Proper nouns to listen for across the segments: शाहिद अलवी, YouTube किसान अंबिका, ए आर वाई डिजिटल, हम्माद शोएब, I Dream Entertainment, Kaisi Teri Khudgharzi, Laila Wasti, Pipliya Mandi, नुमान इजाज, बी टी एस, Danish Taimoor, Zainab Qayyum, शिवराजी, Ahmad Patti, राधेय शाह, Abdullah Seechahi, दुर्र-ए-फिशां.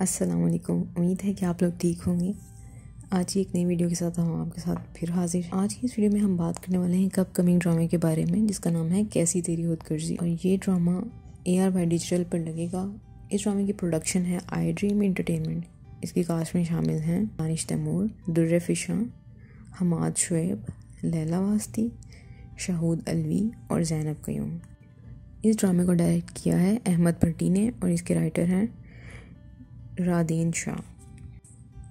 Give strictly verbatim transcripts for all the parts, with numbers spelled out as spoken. अस्सलामुअलैकुम। उम्मीद है कि आप लोग ठीक होंगे। आज की एक नई वीडियो के साथ हम आपके साथ फिर हाजिर हैं। आज की इस वीडियो में हम बात करने वाले हैं एक अपकमिंग ड्रामे के बारे में जिसका नाम है कैसी तेरी खुदगर्जी, और ये drama ए आर वाई डिजिटल पर लगेगा। इस ड्रामे की प्रोडक्शन है आई ड्रीम एंटरटेनमेंट। इसकी कास्ट में शामिल हैं दानिश तैमूर, दुर्र-ए-फिशां, हम्माद शोएब, लैला वास्ती, शाहिद अलवी और जैनब कयूम। इस ड्रामे को डायरेक्ट किया है अहमद पट्टी ने और इसके राइटर हैं राधेय शाह।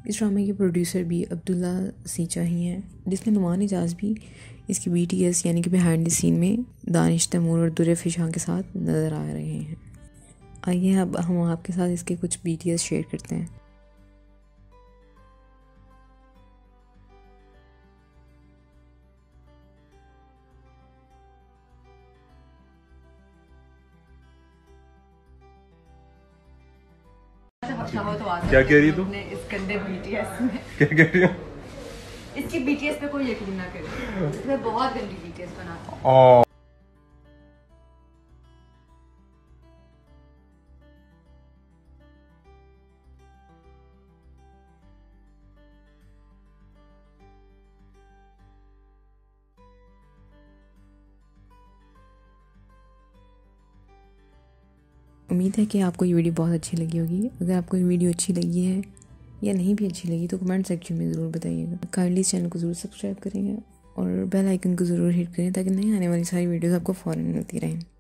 इस ड्रामे के प्रोड्यूसर भी अब्दुल्ला सीचाही हैं, जिसमें नुमान इजाज भी इसकी बी टी एस यानी कि बिहाइंड द सीन में दानिश तैमूर और दुर्र-ए-फिशां के साथ नज़र आ रहे हैं। आइए अब हम आपके साथ इसके कुछ बी टी एस शेयर करते हैं। क्या कह रही है तुम? इस गंदे बी टी एस में क्या कह रही हो? इसकी बी टी एस पे कोई यकीन ना करे, इसमें बहुत गंदी बी टी एस बनाते। उम्मीद है कि आपको ये वीडियो बहुत अच्छी लगी होगी। अगर आपको ये वीडियो अच्छी लगी है या नहीं भी अच्छी लगी तो कमेंट सेक्शन में ज़रूर बताइएगा। काइंडली इस चैनल को ज़रूर सब्सक्राइब करेंगे और बेल आइकन को ज़रूर हिट करें ताकि नई आने वाली सारी वीडियोस आपको फ़ौरन मिलती रहें।